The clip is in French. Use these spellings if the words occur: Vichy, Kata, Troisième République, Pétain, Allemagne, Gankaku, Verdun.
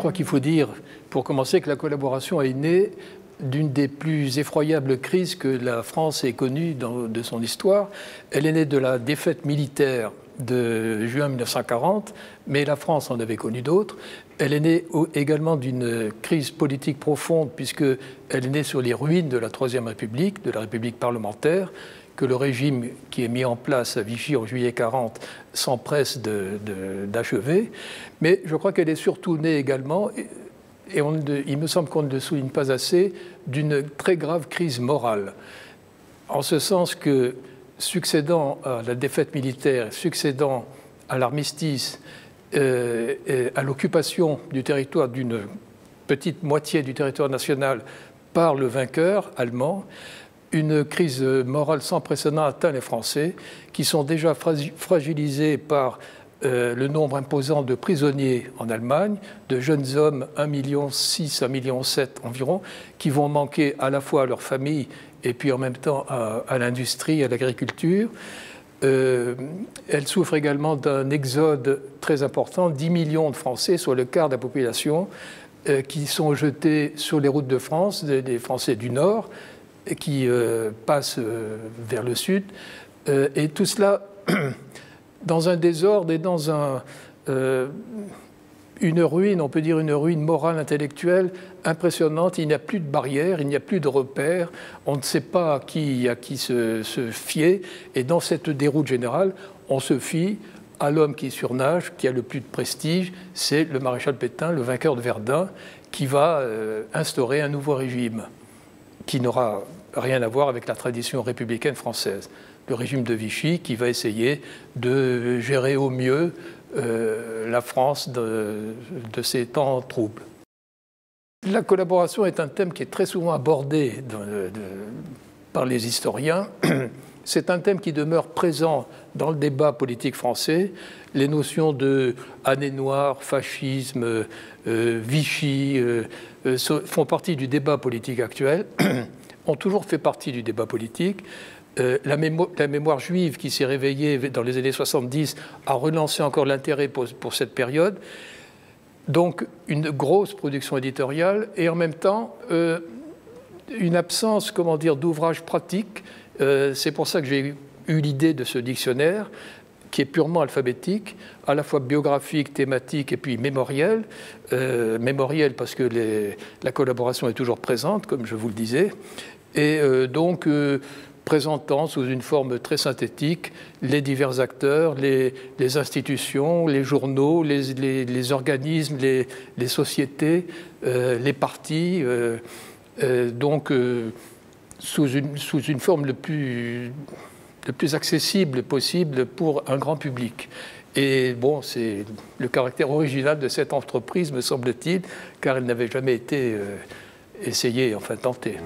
crois qu'il faut dire, pour commencer, que la collaboration est née d'une des plus effroyables crises que la France ait connue de son histoire. Elle est née de la défaite militaire de juin 1940, mais la France en avait connu d'autres. Elle est née également d'une crise politique profonde, puisqu'elle est née sur les ruines de la Troisième République, de la République parlementaire, que le régime qui est mis en place à Vichy en juillet 1940 s'empresse d'achever. Mais je crois qu'elle est surtout née également, et il me semble qu'on ne le souligne pas assez, d'une très grave crise morale. En ce sens que, succédant à la défaite militaire, succédant à l'armistice, et à l'occupation du territoire, d'une petite moitié du territoire national par le vainqueur allemand, une crise morale sans précédent atteint les Français, qui sont déjà fragilisés par le nombre imposant de prisonniers en Allemagne, de jeunes hommes, 1,6 million, 1,7 million environ, qui vont manquer à la fois à leur famille et puis en même temps à l'industrie, à l'agriculture. Elle souffre également d'un exode très important, 10 millions de Français, soit le quart de la population, qui sont jetés sur les routes de France, des Français du Nord, et qui passent vers le Sud. Et tout cela dans un désordre et dans une ruine, on peut dire une ruine morale, intellectuelle, impressionnante. Il n'y a plus de barrières, il n'y a plus de repères, on ne sait pas à qui se fier. Et dans cette déroute générale, on se fie à l'homme qui surnage, qui a le plus de prestige, c'est le maréchal Pétain, le vainqueur de Verdun, qui va instaurer un nouveau régime qui n'aura rien à voir avec la tradition républicaine française. Le régime de Vichy qui va essayer de gérer au mieux la France de ces temps troubles. La collaboration est un thème qui est très souvent abordé par les historiens. C'est un thème qui demeure présent dans le débat politique français. Les notions de année noire, fascisme, Vichy font partie du débat politique actuel, ont toujours fait partie du débat politique. La mémoire juive qui s'est réveillée dans les années 70 a relancé encore l'intérêt pour cette période. Donc une grosse production éditoriale et en même temps une absence, comment dire, d'ouvrage pratique. C'est pour ça que j'ai eu l'idée de ce dictionnaire qui est purement alphabétique, à la fois biographique, thématique et puis mémoriel. Mémoriel parce que la collaboration est toujours présente, comme je vous le disais. Et donc... présentant sous une forme très synthétique les divers acteurs, les institutions, les journaux, les organismes, les sociétés, les partis, donc sous une forme le plus accessible possible pour un grand public. Et bon, c'est le caractère original de cette entreprise, me semble-t-il, car elle n'avait jamais été essayée, enfin tentée.